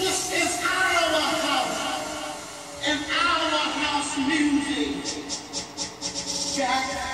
This is our house and our house music. Jack.